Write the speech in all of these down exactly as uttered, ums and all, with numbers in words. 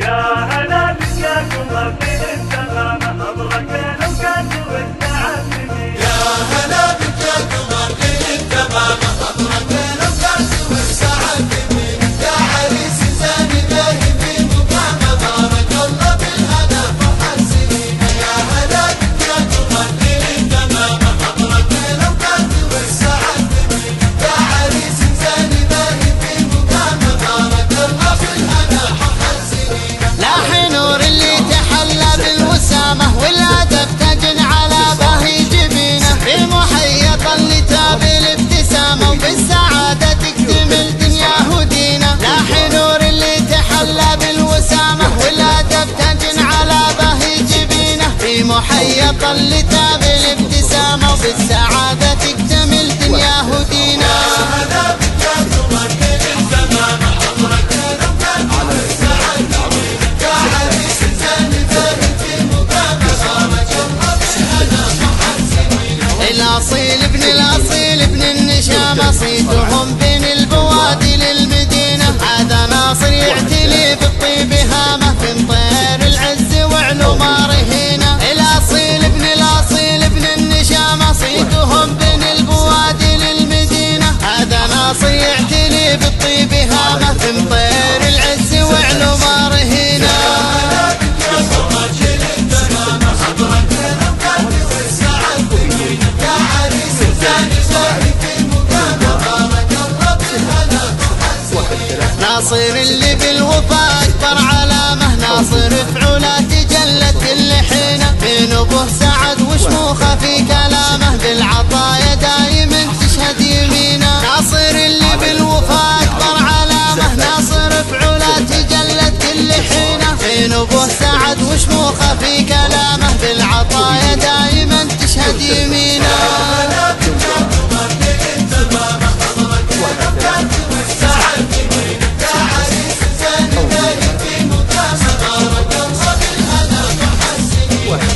يا هلا بك يا قمر من السلامة أضرك الأوقات والتعافي يا هلا بك يا قمر من السلامة أضرك الأوقات والتعافي يا عريس زاني باهي بالمقامة بارك الله بالهنا فرح السنين يا هلا بك يا قمر من السلامة أضرك الأوقات والتعافي يا عريس زاني باهي بالمقامة بارك الله بالهنا فرح السنين لاحي نور اللي تحلى بالوسامة والهدف تجن على باهي جبينه بالمحيطة اللي تابي الابتسامة وبالسعادة تكتمل دنياه ودينه لاحي نور اللي تحلى بالوسامة والهدف تجن على باهي جبينه بالمحيطة اللي تابي الابتسامة وبالسعادة تكتمل دنياه ودينه الاصيل ابن الاصيل ابن النشامه صيتهم بين البوادي للمدينه هذا ناصر يعتلي بالطيب هامه من طير العز وعلو ما رهينه الاصيل ابن الاصيل ابن النشامه صيتهم بين البوادي للمدينه هذا ناصر يعتلي بالطيب هامه من طير العز وعلو ما رهينه ناصر اللي بالوفاء أكبر علامة ناصر فعولاته جلت كل حينه من أبوه سعد وشموخه في كلامه بالعطايا دايما تشهد يمينه ناصر اللي بالوفاء أكبر علامة ناصر فعولاته جلت كل حينه من أبوه سعد وشموخه في كلامه بالعطايا دايما تشهد يمينه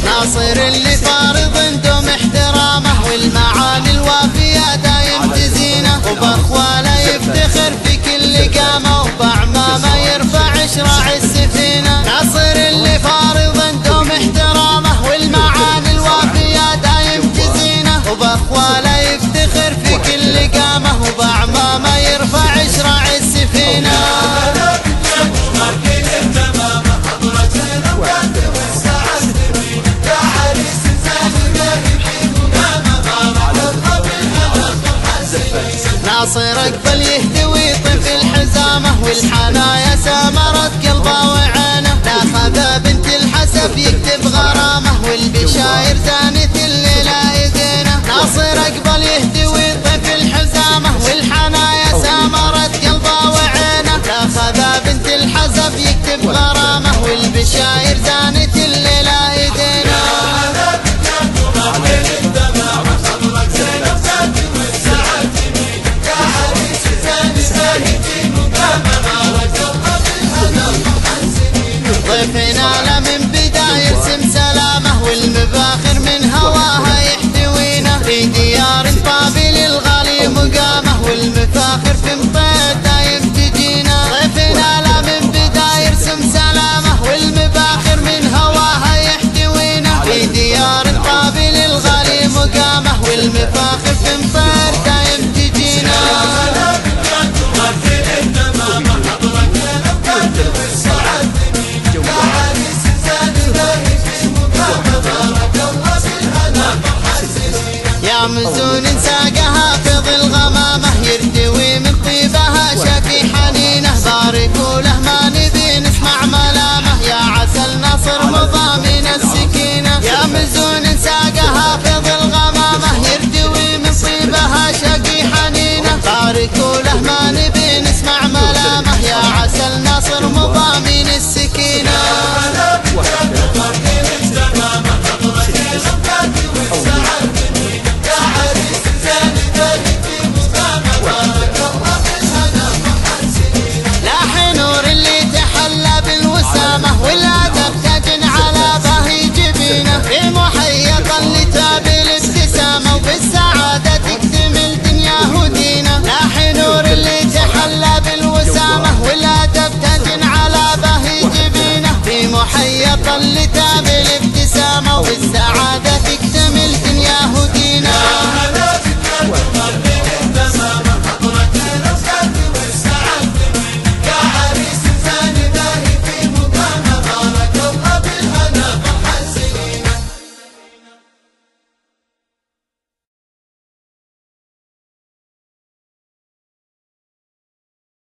ناصر اللي فارض دوم احترامه والمعاني الوافية دايم تزينه وبأخواله يفتخر في كل قامه وبأعمامه يرفع شراع السفينه ناصر اللي فارض دوم احترامه والمعاني الوافية دايم تزينه وبأخواله يفتخر في كل قامه وبأعمامه يرفع شراع السفينه ناصر اقبل يهتوي طفل حزامه والحنايا سامرت قلبه وعينه لا خذا بنت الحسب يكتب غرامه والبشاير زانت الليله ايدينه ناصر اقبل يهتوي طفل حزامه والحنايا سامرت قلبه وعينه لا خذا بنت الحسب يكتب غرامه والبشاير زانت الليله ايدينه ضيفنا من بداية يرسم سلامه والمباخر من هواها يحتوينا في ديار طابل الغالي مقامه والمفاخر في مطير دايم تجينا ضيفنا من بداية يرسم سلامه والمباخر من هواها يحتوينا في ديار طابل الغالي مقامه والمفاخر في مطير دايم تجينا I'm